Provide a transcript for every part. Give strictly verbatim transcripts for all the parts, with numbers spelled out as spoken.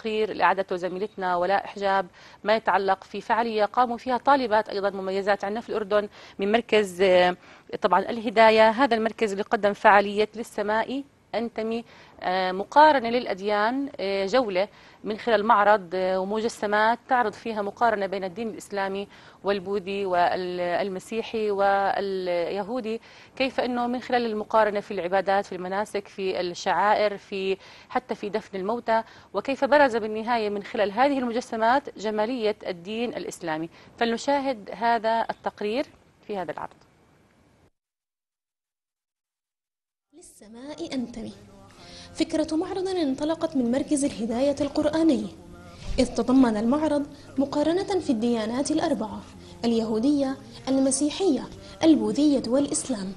تقرير اللي أعدته زميلتنا ولاء حجاب ما يتعلق في فعالية قاموا فيها طالبات أيضا مميزات عندنا في الأردن من مركز طبعا الهداية. هذا المركز اللي قدم فعالية للسماء أنتمي مقارنة للأديان، جولة من خلال معرض ومجسمات تعرض فيها مقارنة بين الدين الإسلامي والبوذي والمسيحي واليهودي، كيف أنه من خلال المقارنة في العبادات، في المناسك، في الشعائر، في حتى في دفن الموتى، وكيف برز بالنهاية من خلال هذه المجسمات جمالية الدين الإسلامي. فلنشاهد هذا التقرير في هذا العرض. للسماء أنتمي، فكرة معرض انطلقت من مركز الهداية القرآني، إذ تضمن المعرض مقارنة في الديانات الأربعة اليهودية، المسيحية، البوذية والإسلام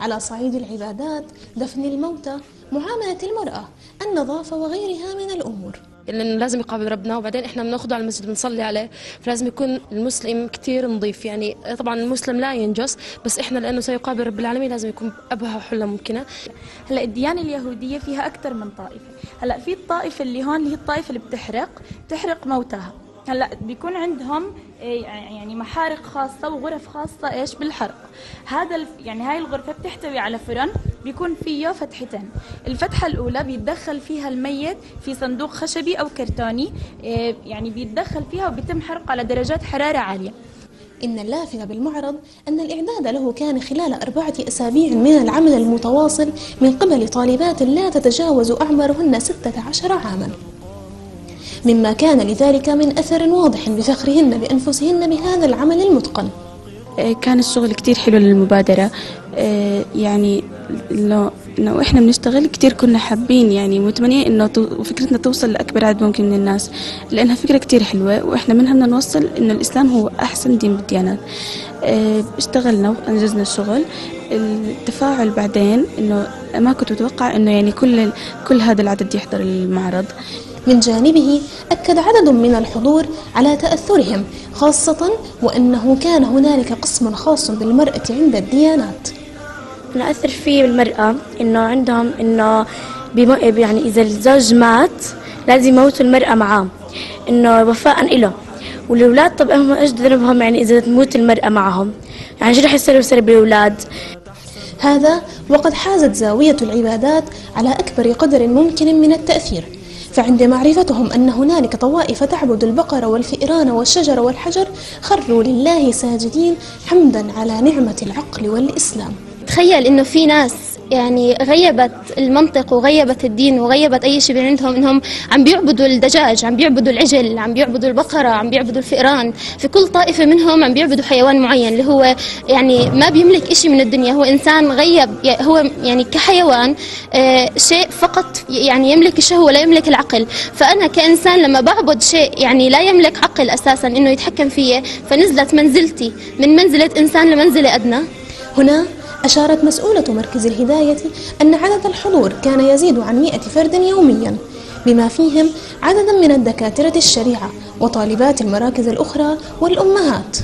على صعيد العبادات، دفن الموتى، معاملة المرأة، النظافة وغيرها من الأمور. لأنه لازم يقابل ربنا، وبعدين إحنا بناخده على المسجد بنصلي عليه، فلازم يكون المسلم كتير نظيف. يعني طبعا المسلم لا ينجس، بس إحنا لأنه سيقابل رب العالمين لازم يكون أبهى وحلة ممكنة. هلا الديانة اليهودية فيها أكثر من طائفة. هلا في الطائفة اللي هون اللي هي الطائفة اللي بتحرق تحرق موتاها. هلا بيكون عندهم يعني محارق خاصة وغرف خاصة ايش بالحرق. هذا يعني هاي الغرفة بتحتوي على فرن بيكون فيه فتحتين، الفتحة الأولى بيتدخل فيها الميت في صندوق خشبي أو كرتوني، يعني بيتدخل فيها وبيتم حرقه على درجات حرارة عالية. إن اللافت بالمعرض أن الإعداد له كان خلال أربعة أسابيع من العمل المتواصل من قبل طالبات لا تتجاوز أعمارهن ستة عشر عاما، مما كان لذلك من أثر واضح بفخرهن بأنفسهن بهذا العمل المتقن. كان الشغل كتير حلو للمبادرة، يعني لو إنه إحنا بنشتغل كتير كنا حابين، يعني متمنين إنه فكرتنا توصل لأكبر عدد ممكن من الناس، لأنها فكرة كتير حلوة وإحنا منها بدنا نوصل إنه الإسلام هو أحسن دين بالديانات. اشتغلنا وأنجزنا الشغل. التفاعل بعدين إنه ما كنت متوقع إنه يعني كل كل هذا العدد يحضر المعرض. من جانبه أكد عدد من الحضور على تأثرهم، خاصة وأنه كان هنالك قسم خاص بالمرأة عند الديانات. نأثر فيه بالمرأة إنه عندهم إنه يعني إذا الزوج مات لازم يموتوا المرأة معاه إنه وفاء له، والأولاد طبعا هم إيش ذنبهم يعني إذا تموت المرأة معهم، يعني شو رح يصير يصير بالأولاد؟ هذا وقد حازت زاوية العبادات على أكبر قدر ممكن من التأثير، فعند معرفتهم أن هنالك طوائف تعبد البقر والفئران والشجر والحجر خروا لله ساجدين حمدا على نعمة العقل والإسلام. تخيل إنه في ناس يعني غيبت المنطق وغيبت الدين وغيبت أي شيء عندهم، إنهم عم بيعبدوا الدجاج، عم بيعبدوا العجل، عم بيعبدوا البقرة، عم بيعبدوا الفئران، في كل طائفة منهم عم بيعبدوا حيوان معين اللي هو يعني ما بيملك إشي من الدنيا، هو إنسان غيب، هو يعني كحيوان شيء فقط يعني يملك الشهوة لا يملك العقل. فأنا كإنسان لما بعبد شيء يعني لا يملك عقل أساسا إنه يتحكم فيه، فنزلت منزلتي من منزلة إنسان لمنزلة أدنى. هنا أشارت مسؤولة مركز الهداية أن عدد الحضور كان يزيد عن مئة فرد يوميا، بما فيهم عددا من الدكاترة الشريعة وطالبات المراكز الأخرى والأمهات.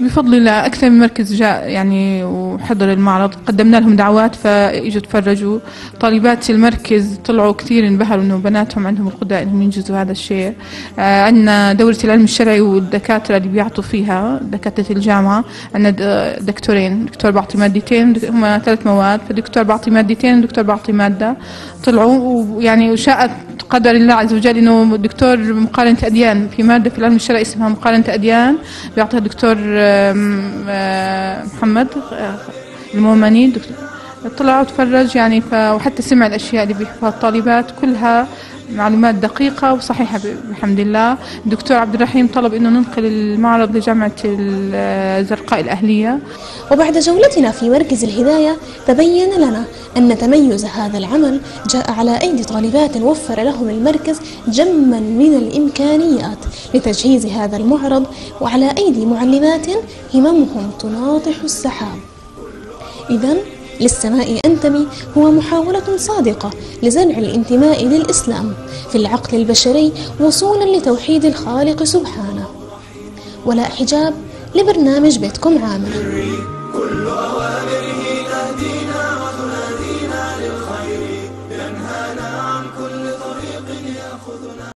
بفضل الله أكثر من مركز جاء يعني وحضر المعرض، قدمنا لهم دعوات فاجوا تفرجوا. طالبات المركز طلعوا كثير انبهروا إنه بناتهم عندهم القدرة إنهم ينجزوا هذا الشيء. عندنا دورة العلم الشرعي والدكاترة اللي بيعطوا فيها دكاترة الجامعة، عندنا دكتورين، دكتور بعطي مادتين، هم ثلاث مواد، فدكتور بعطي مادتين ودكتور بعطي مادة، طلعوا ويعني وشاءت قدر الله عز وجل إنه دكتور مقارنة أديان في مادة في العلم الشرعي اسمها مقارنة أديان بيعطيها دكتور محمد المومني، طلعوا تفرج يعني وحتى سمع الأشياء اللي بيحفظها الطالبات كلها معلومات دقيقة وصحيحة بحمد الله. الدكتور عبد الرحيم طلب أنه ننقل المعرض لجامعة الزرقاء الأهلية. وبعد جولتنا في مركز الهداية تبين لنا أن تميز هذا العمل جاء على أيدي طالبات وفر لهم المركز جما من الإمكانيات لتجهيز هذا المعرض، وعلى أيدي معلمات هممهم تناطح السحاب. إذن للسماء أنتمي هو محاولة صادقة لزرع الانتماء للإسلام في العقل البشري وصولا لتوحيد الخالق سبحانه. ولاء حجاب لبرنامج بيتكم عامر.